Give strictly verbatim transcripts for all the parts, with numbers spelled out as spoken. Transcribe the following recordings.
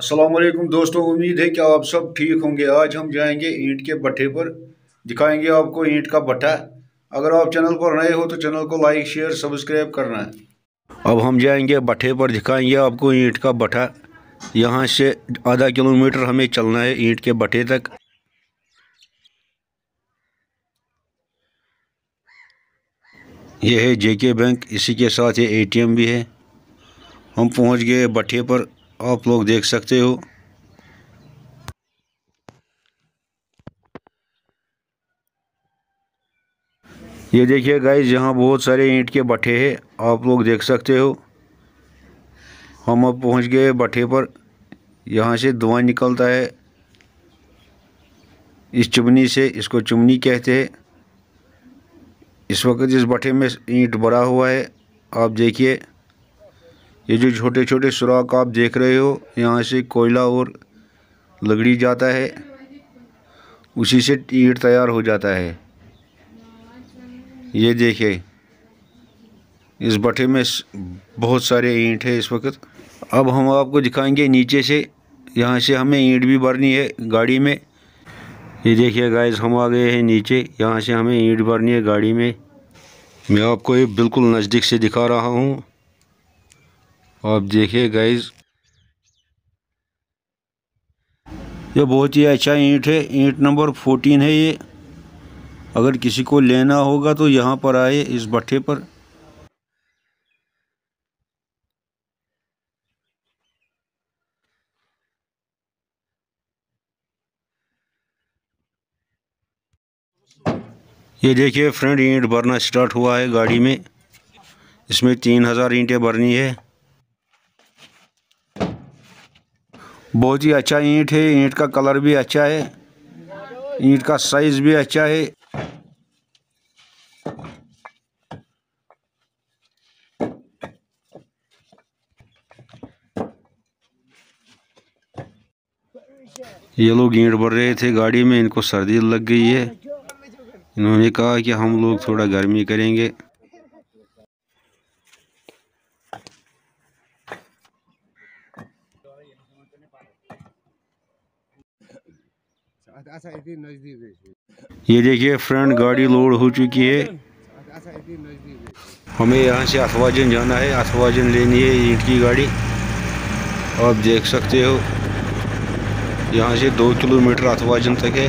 अस्सलाम वालेकुम दोस्तों, उम्मीद है कि आप सब ठीक होंगे। आज हम जाएंगे ईंट के भट्ठे पर, दिखाएंगे आपको ईंट का भट्ठा। अगर आप चैनल पर नए हो तो चैनल को लाइक शेयर सब्सक्राइब करना है। अब हम जाएंगे भट्ठे पर, दिखाएंगे आपको ईंट का भट्ठा। यहाँ से आधा किलोमीटर हमें चलना है ईंट के भट्ठे तक। यह है जेके बैंक, इसी के साथ ये एटीएम भी है। हम पहुँच गए भट्ठे पर, आप लोग देख सकते हो। ये देखिए गाइस, यहाँ बहुत सारे ईंट के भट्ठे हैं, आप लोग देख सकते हो। हम अब पहुँच गए भट्ठे पर। यहाँ से धुआं निकलता है इस चिमनी से, इसको चिमनी कहते हैं। इस वक्त इस भट्ठे में ईंट भरा हुआ है। आप देखिए ये जो छोटे छोटे सुराख आप देख रहे हो, यहाँ से कोयला और लकड़ी जाता है, उसी से ईंट तैयार हो जाता है। ये देखिए इस भट्ठे में बहुत सारे ईंट है इस वक्त। अब हम आपको दिखाएंगे नीचे से, यहाँ से हमें ईंट भी भरनी है गाड़ी में। ये देखिए गाइस, हम आ गए हैं नीचे, यहाँ से हमें ईंट भरनी है गाड़ी में। मैं आपको ये बिल्कुल नज़दीक से दिखा रहा हूँ, आप देखिए गाइस। ये बहुत ही अच्छा ईंट है, ईंट नंबर फोर्टीन है ये। अगर किसी को लेना होगा तो यहाँ पर आए इस भट्ठे पर। ये देखिए फ्रेंड, ईंट भरना स्टार्ट हुआ है गाड़ी में। इसमें तीन हज़ार ईंटें भरनी है। बहुत ही अच्छा ईंट है, ईंट का कलर भी अच्छा है, ईंट का साइज भी अच्छा है। ये लोग ईंट भर रहे थे गाड़ी में, इनको सर्दी लग गई है। इन्होंने कहा कि हम लोग थोड़ा गर्मी करेंगे। ये देखिए फ्रेंड, गाड़ी लोड हो चुकी है। हमें यहाँ से अफवाजन जाना है, अफवाजन लेनी है ईंट की गाड़ी। आप देख सकते हो यहाँ से दो किलोमीटर अफवाजन तक है।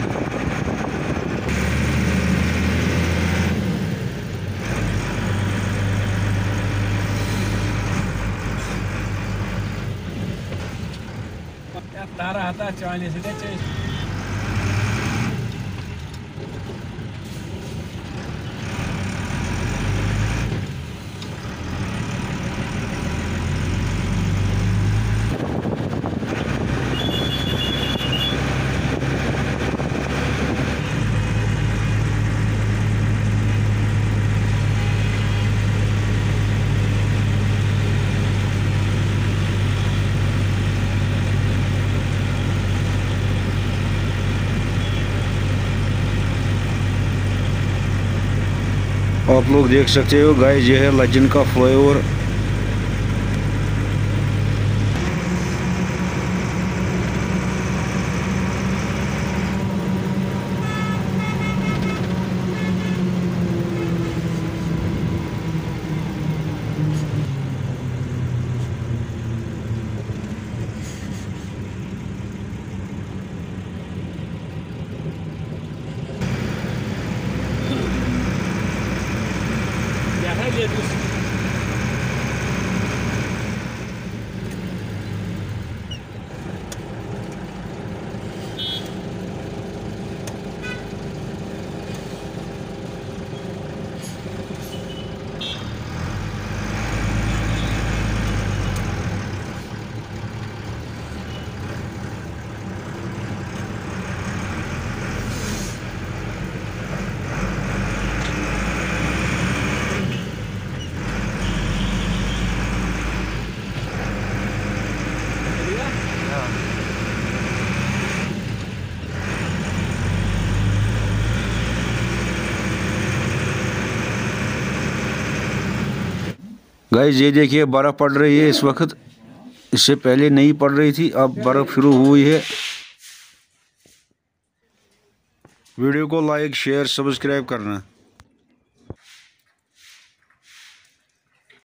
आप लोग देख सकते हो गाइस, ये है लज्जन का फ्लाईओवर। गाइस ये देखिए बर्फ़ पड़ रही है इस वक्त। इससे पहले नहीं पड़ रही थी, अब बर्फ शुरू हुई है। वीडियो को लाइक शेयर सब्सक्राइब करना।